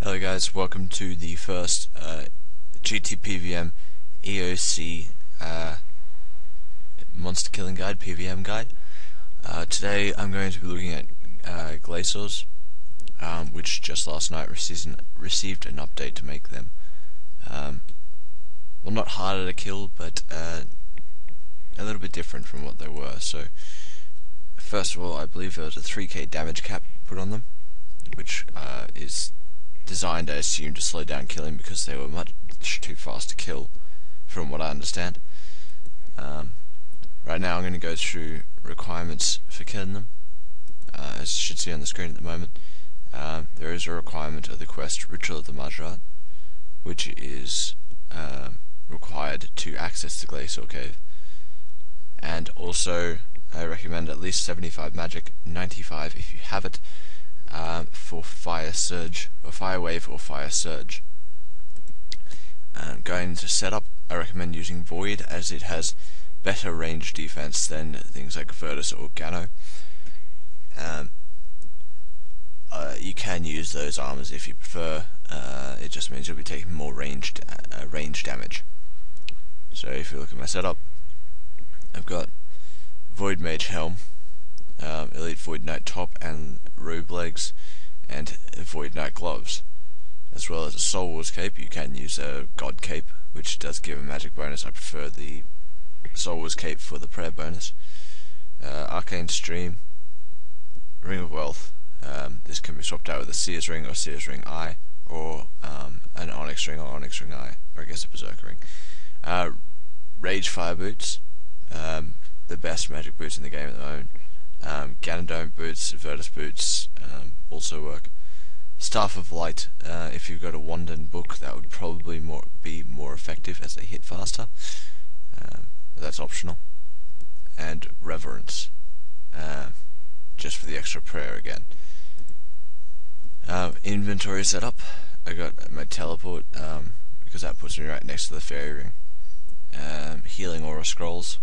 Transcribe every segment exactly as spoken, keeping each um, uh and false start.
Hello guys, welcome to the first uh, G T P V M E O C uh, monster killing guide, P V M guide. Uh, today I'm going to be looking at uh, Glacors, um, which just last night received, received an update to make them, um, well, not harder to kill, but uh, a little bit different from what they were. So first of all, I believe there was a three K damage cap put on them, which uh, is designed, I assume, to slow down killing because they were much too fast to kill, from what I understand. Um, right now I'm going to go through requirements for killing them, uh, as you should see on the screen at the moment. Um, there is a requirement of the quest Ritual of the Majra, which is um, required to access the Glacial Cave, and also I recommend at least seventy-five magic, ninety-five if you have it, Um, for fire surge, or fire wave, or fire surge. Um, going into setup, I recommend using void, as it has better range defense than things like Virtus or Gano. Um, uh, you can use those armors if you prefer. Uh, it just means you'll be taking more range uh, range damage. So if you look at my setup, I've got void mage helm, Um, elite void knight top and robe legs, and void knight gloves, as well as a soul wars cape. You can use a god cape, which does give a magic bonus. I prefer the soul wars cape for the prayer bonus. Uh, arcane stream ring of wealth. Um, this can be swapped out with a seer's ring or seer's ring eye, or um, an onyx ring or onyx ring eye, or I guess a berserker ring. Uh, rage fire boots, um, the best magic boots in the game at the moment. Um, Ganondome boots, Virtus boots um, also work. Staff of Light, uh, if you've got a Wandon book, that would probably more be more effective as they hit faster, um, but that's optional. And Reverence, uh, just for the extra prayer again. Um, inventory setup, I got my teleport, um, because that puts me right next to the Fairy Ring. Um, Healing Aura Scrolls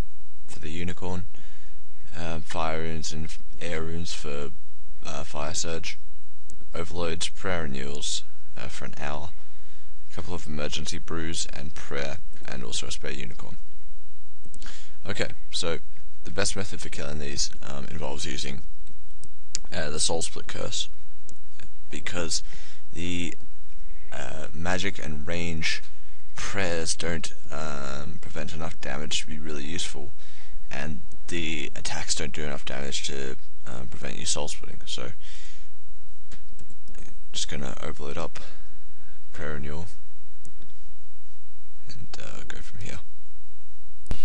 for the Unicorn. Um, fire runes and air runes for uh, fire surge, overloads, prayer renewals uh, for an hour, a couple of emergency brews and prayer, and also a spare unicorn. Okay, so the best method for killing these um, involves using uh, the soul split curse, because the uh, magic and range prayers don't um, prevent enough damage to be really useful, and the attacks don't do enough damage to um, prevent you soul splitting. So just gonna overload up prayer renewal and uh, go from here.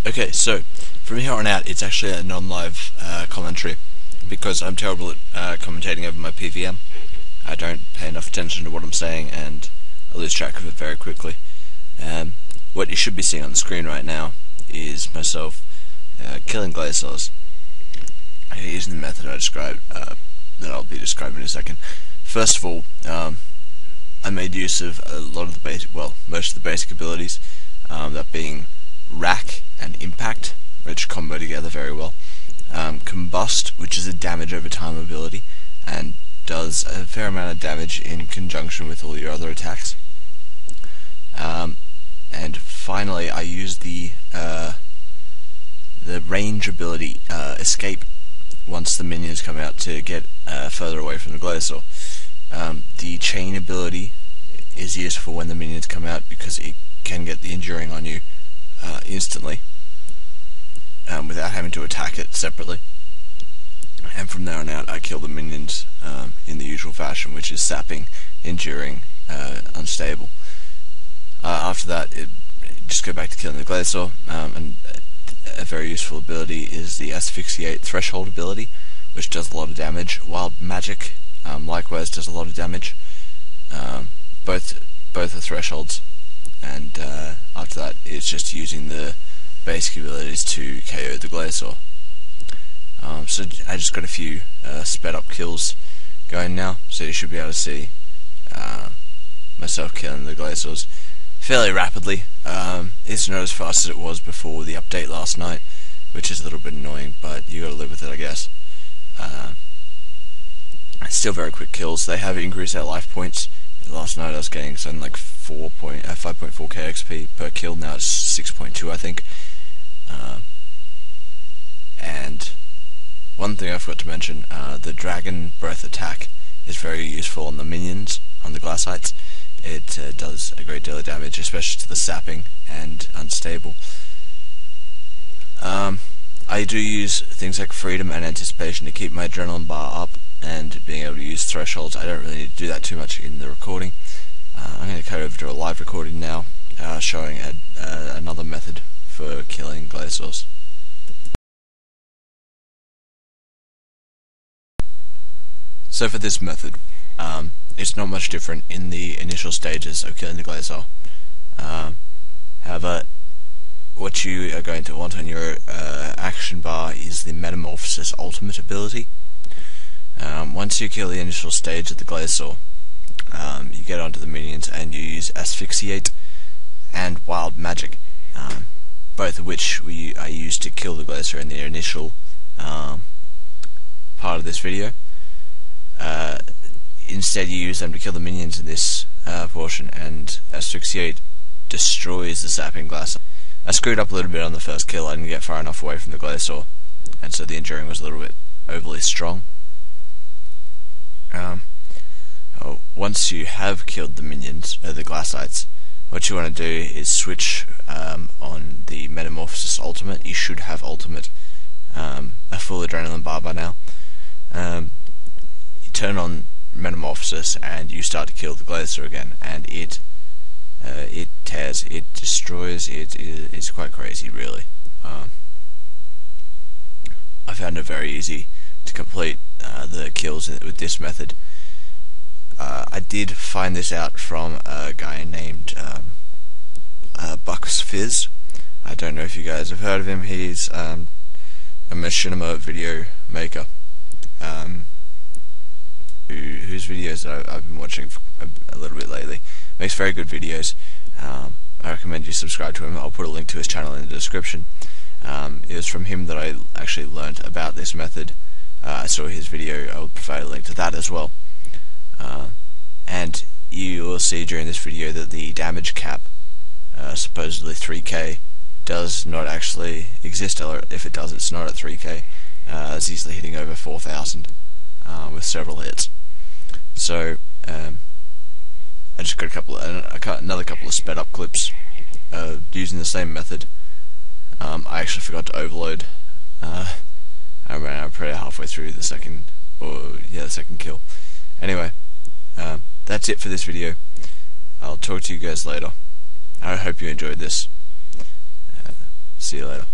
Okay, so from here on out it's actually a non-live uh, commentary, because I'm terrible at uh, commentating over my P V M. I don't pay enough attention to what I'm saying and I lose track of it very quickly. Um, what you should be seeing on the screen right now is myself Uh, killing Glacors, using the method I described, uh, that I'll be describing in a second. First of all, um, I made use of a lot of the basic, well, most of the basic abilities, um, that being rack and impact, which combo together very well, um, combust, which is a damage over time ability, and does a fair amount of damage in conjunction with all your other attacks, um, and finally I used the, uh, the range ability uh, escape once the minions come out to get uh, further away from the Glacor. Um, the chain ability is useful when the minions come out because it can get the enduring on you uh, instantly, um, without having to attack it separately. And from there on out I kill the minions um, in the usual fashion, which is sapping, enduring, uh, unstable. Uh, after that it, it just go back to killing the Glacor, um, and a very useful ability is the asphyxiate threshold ability, which does a lot of damage. Wild magic, um, likewise, does a lot of damage. Um, both both are thresholds, and uh, after that, it's just using the basic abilities to K O the Glacor. Um, so I just got a few uh, sped up kills going now, so you should be able to see uh, myself killing the Glacors fairly rapidly. Um, it's not as fast as it was before the update last night, which is a little bit annoying, but you gotta live with it, I guess. Um, still very quick kills. They have increased their life points. last night I was getting something like four point, uh, five point four k X P per kill, now it's six point two I think. Uh, and one thing I forgot to mention, uh, the dragon breath attack is very useful on the minions, on the glacites. It uh, does a great deal of damage, especially to the sapping and unstable. Um, I do use things like freedom and anticipation to keep my adrenaline bar up, and being able to use thresholds. I don't really need to do that too much in the recording. Uh, I'm going to cut over to a live recording now, uh, showing a, uh, another method for killing Glacors. So for this method, um, it's not much different in the initial stages of killing the Glacor. Um, however, what you are going to want on your uh, action bar is the Metamorphosis ultimate ability. Um, once you kill the initial stage of the Glacor, um, you get onto the minions and you use Asphyxiate and Wild Magic, um, both of which we I used to kill the Glacor in the initial um, part of this video. Uh, instead you use them to kill the minions in this uh, portion, and Asphyxiate destroys the sapping Glacor. I screwed up a little bit on the first kill, I didn't get far enough away from the Glacor, and so the enduring was a little bit overly strong. Um, oh, once you have killed the minions, or the glacites, what you want to do is switch um, on the Metamorphosis ultimate. You should have ultimate, um, a full adrenaline bar by now. Um, you turn on Metamorphosis and you start to kill the Glacor again, and it uh, it tears, it destroys, it is it's quite crazy really. Um, I found it very easy to complete uh, the kills with this method. Uh, I did find this out from a guy named um, uh, Bucks Fizz. I don't know if you guys have heard of him. He's um, a machinima video maker, um, who, whose videos I've, I've been watching for a, a little bit lately. Makes very good videos. Um, I recommend you subscribe to him. I'll put a link to his channel in the description. Um, it was from him that I actually learnt about this method. Uh, I saw his video, I will provide a link to that as well. Uh, and you will see during this video that the damage cap, uh, supposedly three k, does not actually exist, or if it does it's not at three k. Uh, it's easily hitting over four thousand uh, with several hits. So um, I just got a couple, another couple of sped up clips uh, using the same method. Um, I actually forgot to overload. Uh, I ran out of prayer halfway through the second, or yeah, the second kill. Anyway, uh, that's it for this video. I'll talk to you guys later. I hope you enjoyed this. Uh, see you later.